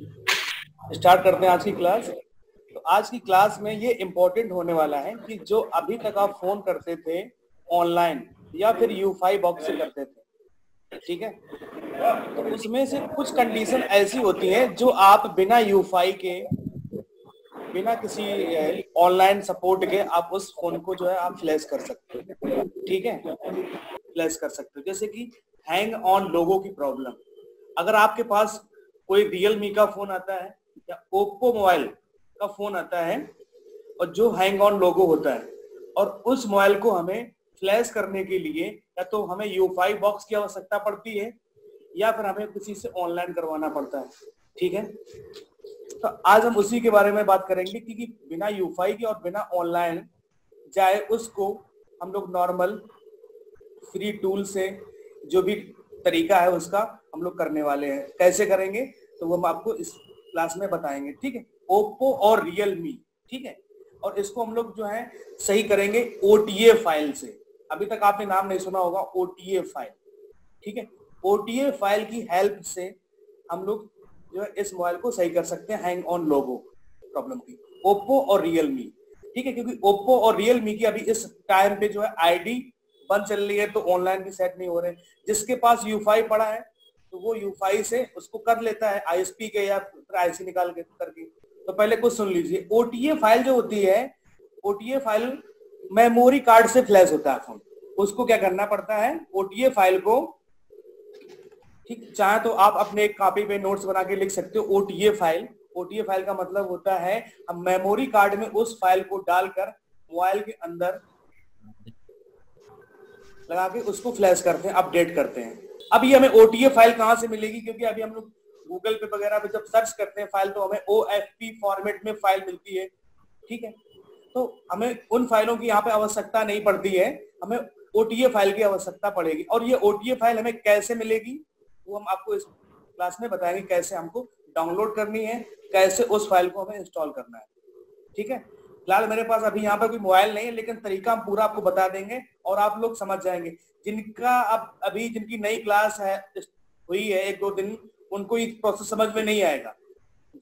Start करते हैं आज की क्लास। तो आज की क्लास में ये इम्पोर्टेंट होने वाला है कि जो अभी तक आप फोन करते थे ऑनलाइन या फिर यूफाई बॉक्स से करते थे, ठीक है, तो उसमें से कुछ कंडीशन ऐसी होती है जो आप बिना यूफाई के, बिना किसी ऑनलाइन सपोर्ट के आप उस फोन को जो है आप फ्लैश कर सकते हो, ठीक है, फ्लैश कर सकते हो। जैसे कि हैंग ऑन लोगों की प्रॉब्लम। अगर आपके पास कोई रियलमी का फोन आता है या ओप्पो मोबाइल का फोन आता है और जो हैंग ऑन लोगो होता है, और उस मोबाइल को हमें फ्लैश करने के लिए या तो हमें यूफाई बॉक्स की आवश्यकता पड़ती है या फिर हमें किसी से ऑनलाइन करवाना पड़ता है, ठीक है। तो आज हम उसी के बारे में बात करेंगे कि बिना यूफाई के और बिना ऑनलाइन जाए उसको हम लोग नॉर्मल फ्री टूल से जो भी तरीका है उसका हम लोग करने वाले हैं। कैसे करेंगे तो वो हम आपको इस क्लास में बताएंगे, ठीक है। ओप्पो और रियलमी, ठीक है, और इसको हम लोग जो है सही करेंगे OTA फाइल से। अभी तक आपने नाम नहीं सुना होगा OTA फाइल, ठीक है। OTA फाइल की हेल्प से हम लोग जो है इस मोबाइल को सही कर सकते हैं हैंग ऑन लोगो प्रॉब्लम की, ओप्पो और रियलमी, ठीक है, क्योंकि ओप्पो और रियलमी की अभी इस टाइम पे जो है आईडी बंद चल रही है तो ऑनलाइन भी सेट नहीं हो रहे। जिसके पास यूफाई पड़ा है तो वो यूफाई से उसको कर लेता है ISP के या IC निकाल के करके। तो पहले कुछ सुन लीजिए। OTA फाइल जो होती है, OTA फाइल मेमोरी कार्ड से फ्लैश होता है फोन, उसको क्या करना पड़ता है OTA फाइल को, ठीक, चाहे तो आप अपने एक कॉपी पे नोट्स बना के लिख सकते हो OTA फाइल। OTA फाइल का मतलब होता है हम मेमोरी कार्ड में उस फाइल को डालकर मोबाइल के अंदर लगा के उसको फ्लैश करते हैं, अपडेट करते हैं। अब ये हमें OTA फाइल कहाँ से मिलेगी, क्योंकि अभी हम लोग गूगल पे वगैरह पे जब सर्च करते हैं फाइल तो हमें OFP फॉर्मेट में फाइल मिलती है, ठीक है, तो हमें उन फाइलों की यहाँ पे आवश्यकता नहीं पड़ती है, हमें OTA फाइल की आवश्यकता पड़ेगी। और ये OTA फाइल हमें कैसे मिलेगी वो हम आपको इस क्लास में बताएंगे, कैसे हमको डाउनलोड करनी है, कैसे उस फाइल को हमें इंस्टॉल करना है, ठीक है। फिलहाल मेरे पास अभी यहाँ पर कोई मोबाइल नहीं है, लेकिन तरीका हम पूरा आपको बता देंगे और आप लोग समझ जाएंगे। जिनका अब अभी जिनकी नई क्लास है हुई है 1-2 दिन, उनको ये प्रोसेस समझ में नहीं आएगा।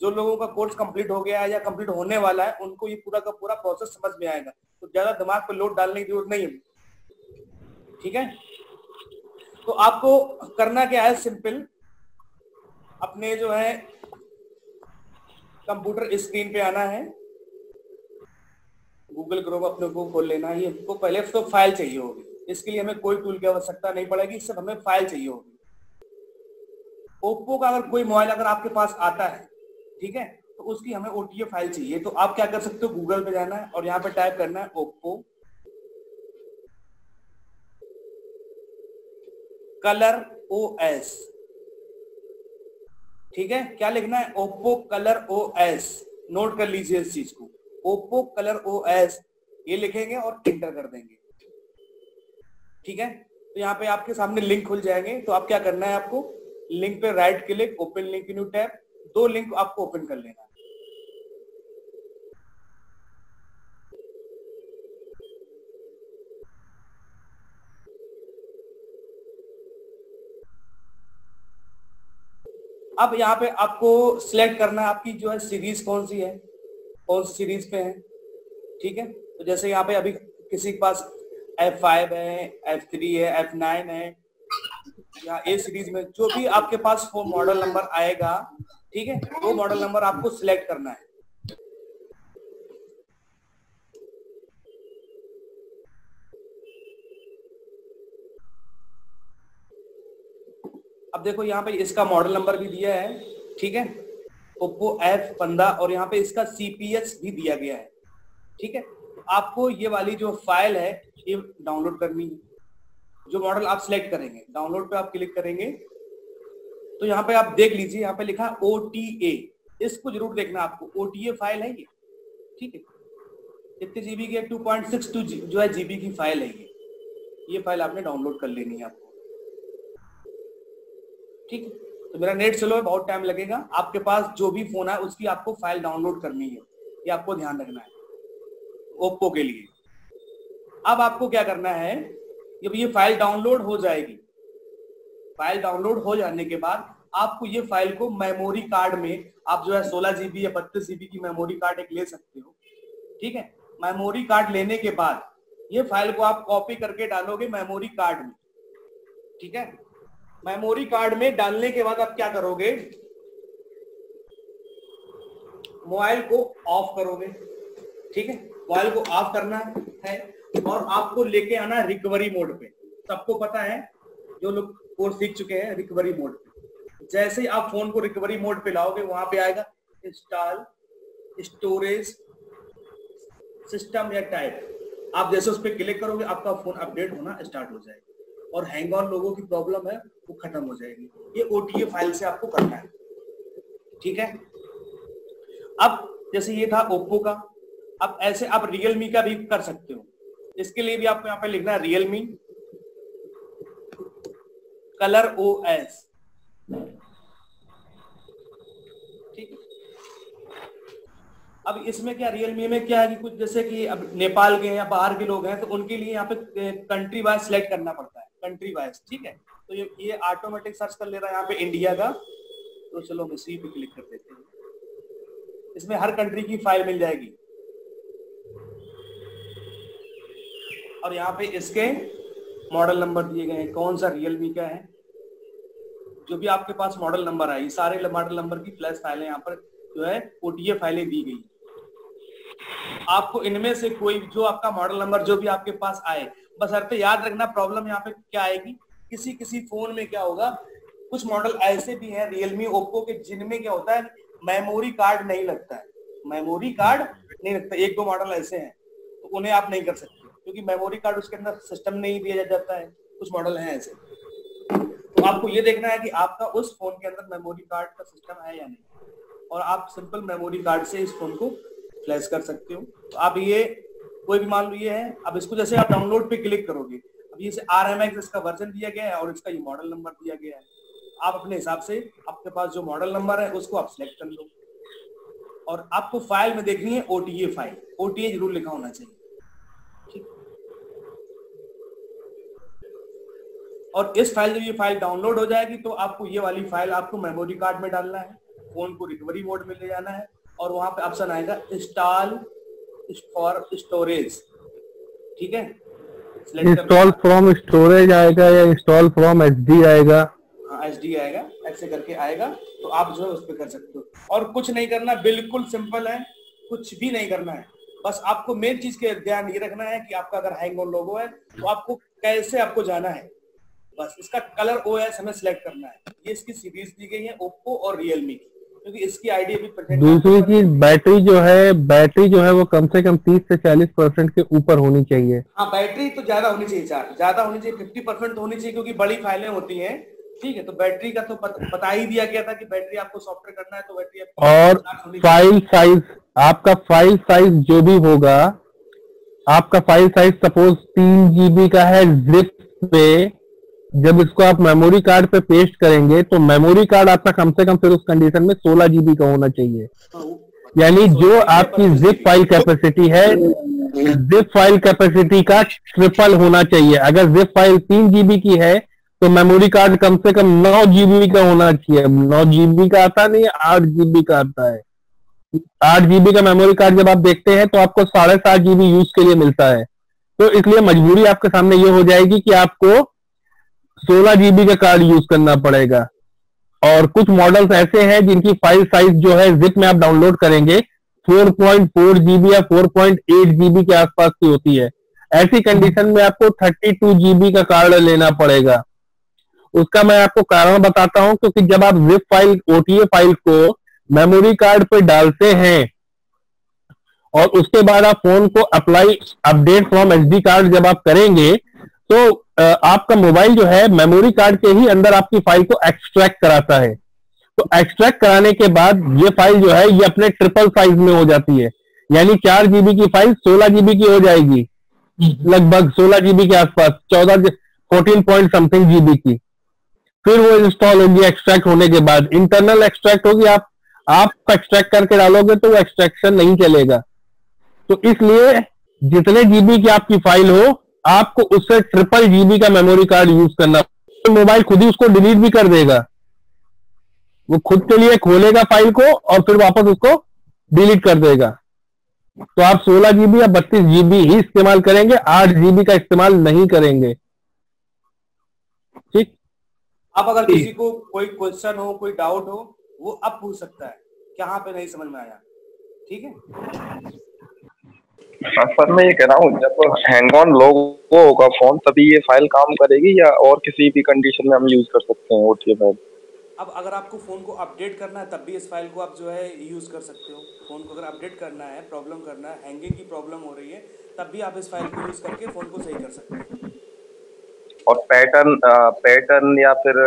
जो लोगों का कोर्स कंप्लीट हो गया है या कंप्लीट होने वाला है उनको ये पूरा का पूरा प्रोसेस समझ में आएगा, तो ज्यादा दिमाग पर लोड डालने की जरूरत नहीं है, ठीक है। तो आपको करना क्या है, सिंपल अपने जो है कंप्यूटर स्क्रीन पे आना है, गूगल क्रोम अपने को खोल लेना है। ये को पहले तो फाइल चाहिए होगी, इसके लिए हमें कोई टूल की आवश्यकता नहीं पड़ेगी, सिर्फ हमें फाइल चाहिए होगी। ओप्पो का अगर कोई मोबाइल अगर आपके पास आता है, ठीक है, तो उसकी हमें OTA फाइल चाहिए। तो आप क्या कर सकते हो, गूगल पे जाना है और यहाँ पे टाइप करना है ओप्पो ColorOS, ठीक है, क्या लिखना है ओप्पो ColorOS, नोट कर लीजिए इस चीज को, ओप्पो ColorOS, ये लिखेंगे और एंटर कर देंगे, ठीक है। तो यहाँ पे आपके सामने लिंक खुल जाएंगे, तो आप क्या करना है, आपको लिंक पे right click, open link new tab, 2 link आपको ओपन कर लेना है, अब यहाँ पे आपको सिलेक्ट करना है आपकी जो है सीरीज कौन सी है, कौन सी सीरीज पे है, ठीक है। तो जैसे यहाँ पे अभी किसी के पास F5 है, F3 है, F9 है या A सीरीज में, जो भी आपके पास वो मॉडल नंबर आएगा, ठीक है, वो मॉडल नंबर आपको सिलेक्ट करना है। अब देखो यहाँ पे इसका मॉडल नंबर भी दिया है, ठीक है, ओप्पो F15, और यहाँ पे इसका CPS भी दिया गया है, ठीक है। आपको ये वाली जो फाइल है ये डाउनलोड करनी है, जो मॉडल आप सिलेक्ट करेंगे, डाउनलोड पे आप क्लिक करेंगे तो यहाँ पे आप देख लीजिए, यहाँ पे लिखा है OTA, इसको जरूर देखना आपको, OTA फाइल है ये, ठीक है, कितने GB की है, 2.62 जो है GB की फाइल है ये फाइल आपने डाउनलोड कर लेनी है आपको, ठीक है। तो मेरा नेट स्लो है, बहुत टाइम लगेगा, आपके पास जो भी फोन है उसकी आपको फाइल डाउनलोड करनी है, ये आपको ध्यान रखना है ओप्पो के लिए। अब आपको क्या करना है, जब ये फाइल डाउनलोड हो जाएगी, फाइल डाउनलोड हो जाने के बाद आपको ये फाइल को मेमोरी कार्ड में आप जो है 16 GB या 32 GB की मेमोरी कार्ड एक ले सकते हो, ठीक है। मेमोरी कार्ड लेने के बाद ये फाइल को आप कॉपी करके डालोगे मेमोरी कार्ड में, ठीक है। मेमोरी कार्ड में डालने के बाद आप क्या करोगे, मोबाइल को ऑफ करोगे, ठीक है। मोबाइल को ऑफ करना है और आपको लेके आना रिकवरी मोड पे। सबको पता है जो लोग कोर्स सीख चुके हैं रिकवरी मोड पे। जैसे ही आप फोन को रिकवरी मोड पे लाओगे वहां पे आएगा इंस्टॉल स्टोरेज सिस्टम या टाइप। आप जैसे उस पर क्लिक करोगे आपका फोन अपडेट होना स्टार्ट हो जाएगा और हैंग ऑन लोगों की प्रॉब्लम है वो खत्म हो जाएगी। ये OTA फाइल से आपको करना है, ठीक है। अब जैसे ये था ओप्पो का, अब ऐसे आप रियलमी का भी कर सकते हो। इसके लिए भी आपको यहाँ पे लिखना है रियलमी ColorOS, ठीक। अब इसमें क्या, रियलमी में क्या है कि कुछ जैसे कि अब नेपाल के या बाहर के लोग हैं तो उनके लिए यहाँ पे कंट्री वाइज सिलेक्ट करना पड़ता है, कंट्री वाइज, ठीक है। तो ये ऑटोमेटिक सर्च कर ले रहा है यहाँ पे इंडिया का, तो चलो हम इसी पे क्लिक कर देते हैं। इसमें हर कंट्री की फाइल मिल जाएगी और यहाँ पे इसके मॉडल नंबर दिए गए हैं, कौन सा रियलमी का है। जो भी आपके पास मॉडल नंबर आए, सारे मॉडल नंबर की फ्लैश फाइलें यहाँ पर जो है OTA फाइलें दी गई। आपको इनमें से कोई जो आपका मॉडल नंबर जो भी आपके पास आए, बस हर पे याद रखना प्रॉब्लम यहाँ पे क्या आएगी, किसी किसी फोन में क्या होगा, कुछ मॉडल ऐसे भी हैं रियलमी ओप्पो के जिनमें क्या होता है मेमोरी कार्ड नहीं लगता है, मेमोरी कार्ड नहीं लगता। एक दो मॉडल ऐसे हैं तो उन्हें आप नहीं कर सकते क्योंकि मेमोरी कार्ड उसके अंदर सिस्टम नहीं दिया जाता है। कुछ मॉडल हैं ऐसे, तो आपको ये देखना है कि आपका उस फोन के अंदर मेमोरी कार्ड का सिस्टम है या नहीं, और आप सिंपल मेमोरी कार्ड से इस फोन को फ्लैश कर सकते हो। तो आप ये कोई भी मान लो ये है, अब इसको जैसे आप डाउनलोड पे क्लिक करोगे, अब ये RMX इसका वर्जन दिया गया है और इसका ये मॉडल नंबर दिया गया है। आप अपने हिसाब से आपके पास जो मॉडल नंबर है उसको आप सिलेक्ट कर लो और आपको फाइल में देखनी है OTA फाइल। OTA जरूर लिखा होना चाहिए, ठीक। और इस फाइल जब ये फाइल डाउनलोड हो जाएगी तो आपको ये वाली फाइल आपको मेमोरी कार्ड में डालना है, फोन को रिकवरी मोड में ले जाना है और वहां पे ऑप्शन आएगा इंस्टॉल फॉर स्टोरेज, ठीक है। इंस्टॉल फ्रॉम स्टोरेज आएगा या इंस्टॉल फ्रॉम SD आएगा, SD आएगा, ऐसे करके आएगा, तो आप जो है उस पर कर सकते हो। और कुछ नहीं करना, बिल्कुल सिंपल है, कुछ भी नहीं करना है। बस आपको मेन चीज के ध्यान ये रखना है कि आपका अगर हैंग ऑन लोगो है तो आपको कैसे आपको जाना है, बस इसका ColorOS हमें सिलेक्ट करना है। ये इसकी सीरीज दी गई है ओप्पो और रियलमी की, क्योंकि इसकी आईडी भी। दूसरी चीज बैटरी जो है वो कम से कम 30 से 40% के ऊपर होनी चाहिए। हाँ, बैटरी तो ज्यादा होनी चाहिए, ज्यादा होनी चाहिए, 50% होनी चाहिए, क्योंकि बड़ी फाइलें होती है, ठीक है। तो बैटरी का तो बता ही दिया गया था कि बैटरी आपको सॉफ्टवेयर करना है तो बैटरी आपको। और फाइल साइज, आपका फाइल साइज जो भी होगा, आपका फाइल साइज सपोज 3 GB का है जिप पे, जब इसको आप मेमोरी कार्ड पे पेस्ट करेंगे तो मेमोरी कार्ड आपका कम से कम फिर उस कंडीशन में 16 GB का होना चाहिए। यानी जो आपकी जिप फाइल कैपेसिटी है, जिप फाइल कैपेसिटी का ट्रिपल होना चाहिए। अगर जिप फाइल 3 GB की है तो मेमोरी कार्ड कम से कम 9 GB का होना चाहिए। 9 GB का आता नहीं, 8 GB का आता है। 8 GB का मेमोरी कार्ड जब आप देखते हैं तो आपको 7.5 GB यूज के लिए मिलता है। तो इसलिए मजबूरी आपके सामने ये हो जाएगी कि आपको 16 GB का कार्ड यूज करना पड़ेगा। और कुछ मॉडल्स ऐसे हैं जिनकी फाइल साइज जो है जिप में आप डाउनलोड करेंगे 4.4 GB या 4.8 GB के आसपास की होती है। ऐसी कंडीशन में आपको 32 GB का कार्ड लेना पड़ेगा। उसका मैं आपको कारण बताता हूं, क्योंकि जब आप जिप फाइल OTA फाइल को मेमोरी कार्ड पर डालते हैं और उसके बाद आप फोन को apply update from SD card जब आप करेंगे तो आपका मोबाइल जो है मेमोरी कार्ड के ही अंदर आपकी फाइल को एक्सट्रैक्ट कराता है। तो एक्सट्रैक्ट कराने के बाद ये फाइल जो है ये अपने ट्रिपल साइज में हो जाती है, यानी 4 GB की फाइल 16 GB की हो जाएगी, लगभग 16 GB के आसपास, 14 पॉइंट समथिंग GB की। फिर वो इंस्टॉल होगी, एक्सट्रैक्ट होने के बाद इंटरनल एक्सट्रैक्ट होगी। आप एक्सट्रैक्ट करके डालोगे तो वो एक्सट्रैक्शन नहीं चलेगा। तो इसलिए जितने जीबी की आपकी फाइल हो आपको उससे 3 GB का मेमोरी कार्ड यूज करना। तो मोबाइल खुद ही उसको डिलीट भी कर देगा। वो खुद के लिए खोलेगा फाइल को और फिर वापस उसको डिलीट कर देगा। तो आप 16 GB या 32 GB ही इस्तेमाल करेंगे, 8 GB का इस्तेमाल नहीं करेंगे। ठीक। आप अगर किसी को कोई क्वेश्चन हो, कोई डाउट हो, वो अब पूछ सकता है, कहाँ पे नहीं समझ में आया। ठीक है। सर मैं ये कह रहा हूँ, जब हैंग ऑन लोगों होगा फोन तभी ये फाइल काम करेगी या और किसी भी कंडीशन में हम यूज कर सकते हैं ओटीए फाइल? अब अगर आपको फोन को अपडेट करना है तब भी इस फाइल को आप जो है यूज कर सकते हो। फोन को अगर अपडेट करना है, प्रॉब्लम करना है, हैंगिंग की प्रॉब्लम हो रही है, तब भी आप इस फाइल को यूज करके फोन को सही कर सकते हो। और पैटर्न या फिर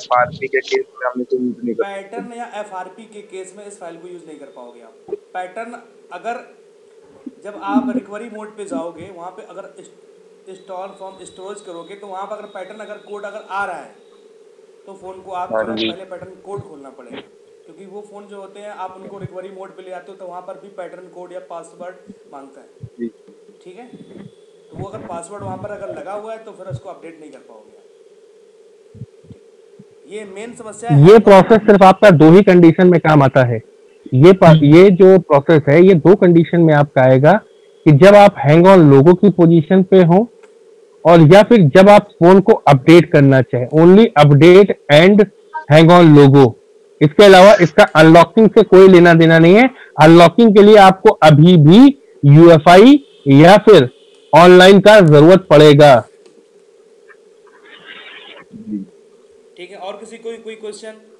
एफआरपी के केस में हम इसको यूज नहीं कर सकते। पैटर्न या एफआरपी के केस में इस फाइल को यूज नहीं कर पाओगे आप। पैटर्न अगर जब आप रिकवरी मोड पे जाओगे, वहाँ पे अगर इंस्टॉल फॉर्म स्टोरेज करोगे तो वहाँ पर अगर पैटर्न अगर कोड अगर आ रहा है तो फ़ोन को आप पहले पैटर्न कोड खोलना पड़ेगा, क्योंकि वो फ़ोन जो होते हैं आप उनको रिकवरी मोड पे ले आते हो तो वहाँ पर भी पैटर्न कोड या पासवर्ड मांगता है। ठीक है। तो वो अगर पासवर्ड वहाँ पर अगर लगा हुआ है तो फिर उसको अपडेट नहीं कर पाओगे। ये मेन समस्या है। ये प्रोसेस सिर्फ आपका 2 ही कंडीशन में काम आता है। ये जो प्रोसेस है ये 2 कंडीशन में आपका आएगा कि जब आप हैंग ऑन लोगों की पोजीशन पे हो और या फिर जब आप फोन को अपडेट करना चाहे। Only update and hang on logo, इसके अलावा इसका अनलॉकिंग से कोई लेना देना नहीं है। अनलॉकिंग के लिए आपको अभी भी यूएफआई या फिर ऑनलाइन का जरूरत पड़ेगा। ठीक है। और किसी कोई क्वेश्चन?